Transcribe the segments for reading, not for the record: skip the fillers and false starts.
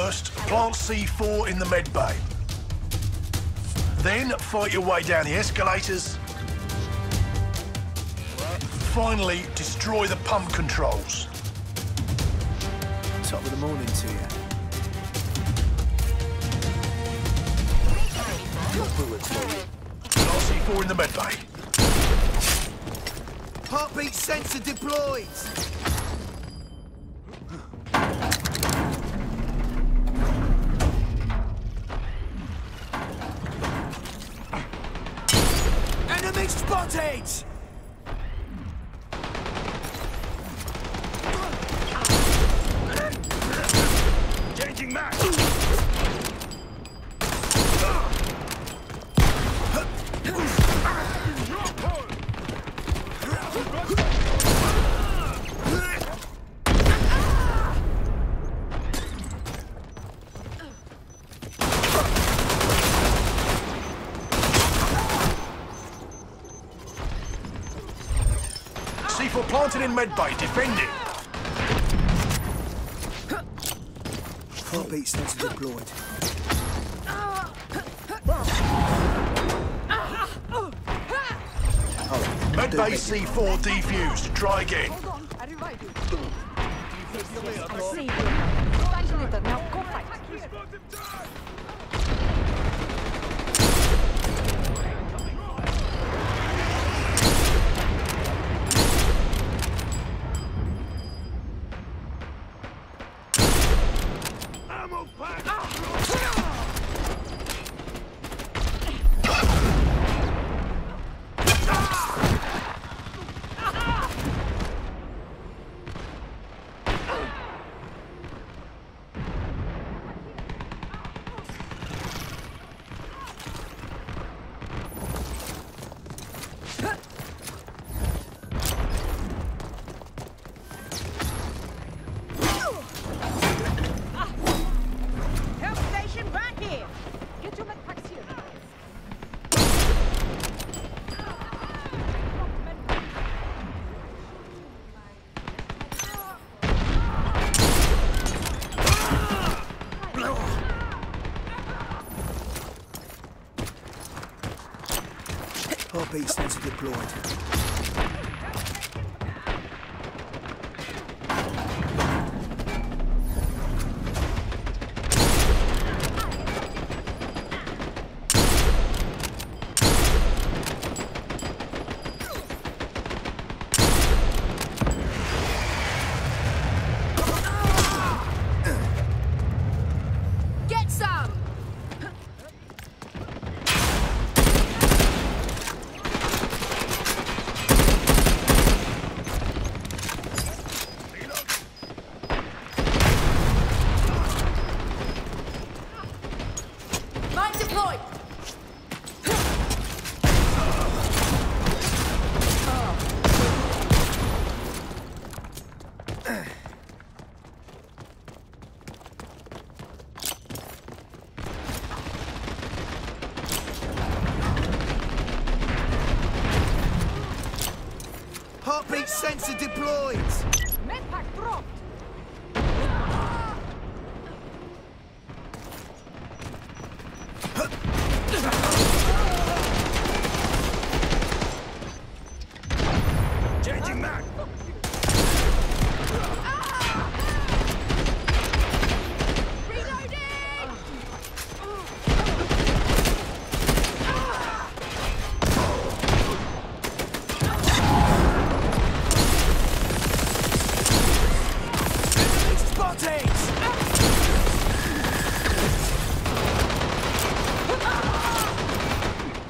First, plant C4 in the med bay. Then, fight your way down the escalators. Finally, destroy the pump controls. Top of the morning to you. Plant C4 in the med bay. Heartbeat sensor deployed! Enemy spotted! Changing map! C4 planted in med bay, defending. Heartbeat sensor deployed. Oh, med bay C4 defused. Try again. Hold on, I revive you. C4. Now go fight. Heartbeat sensor deployed. Get some! Heartbeat sensor deployed! Medpack dropped! Changing mag!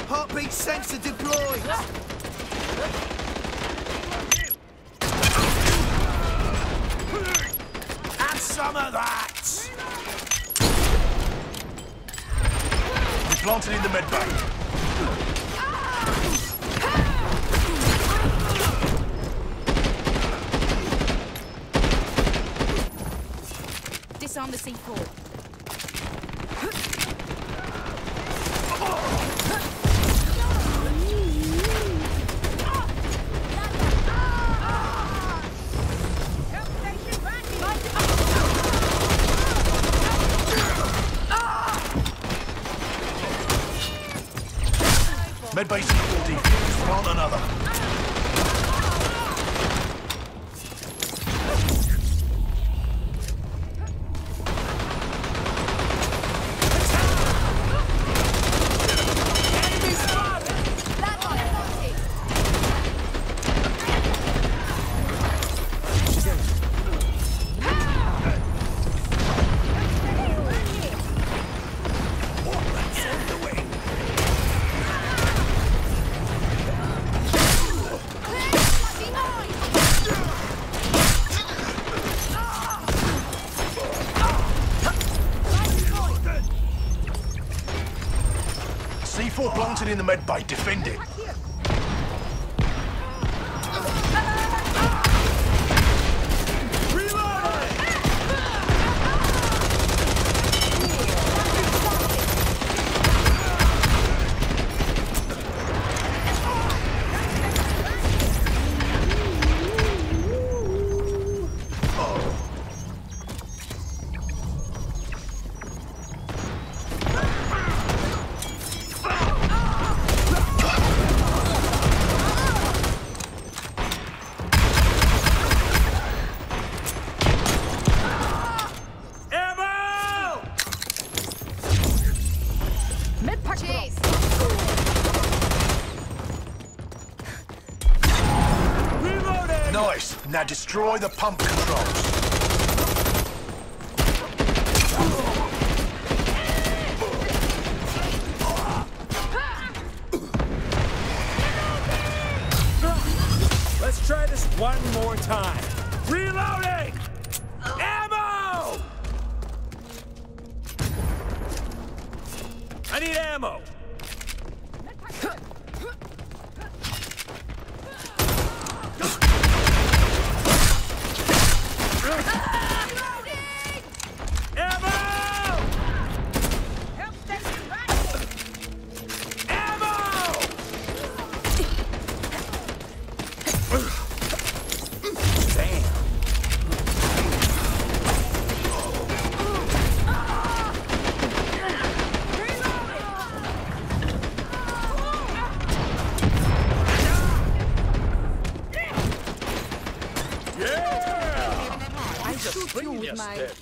Heartbeat sensor deployed. Have some of that. We planted in the med bay. Disarm the C4. Help station ready! Medbay C4 defuse plant another. C4 planted in the med bay, defend it. Nice. Now destroy the pump controls. Let's try this one more time. Reloading! Ammo! I need ammo. It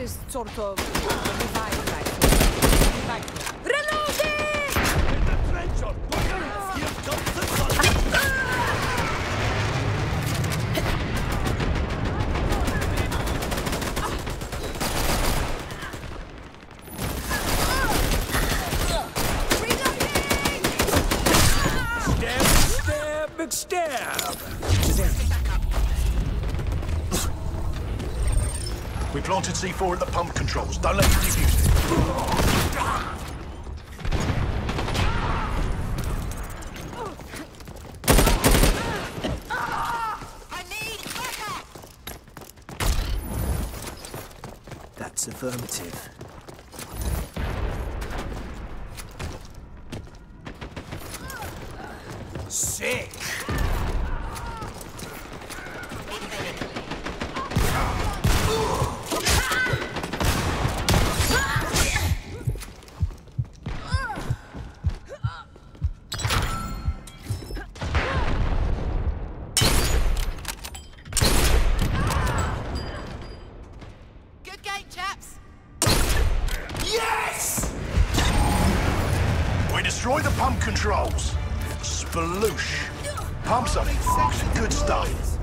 is sort of revive rifle. Reloading! In the trench or buggers, you've got the sun. Reloading! Stab, stab, stab! We planted C4 at the pump controls. Don't let them defuse it. I need backup! That's affirmative. Sick! Destroy the pump controls. Sploosh. Pumps up. Good stuff.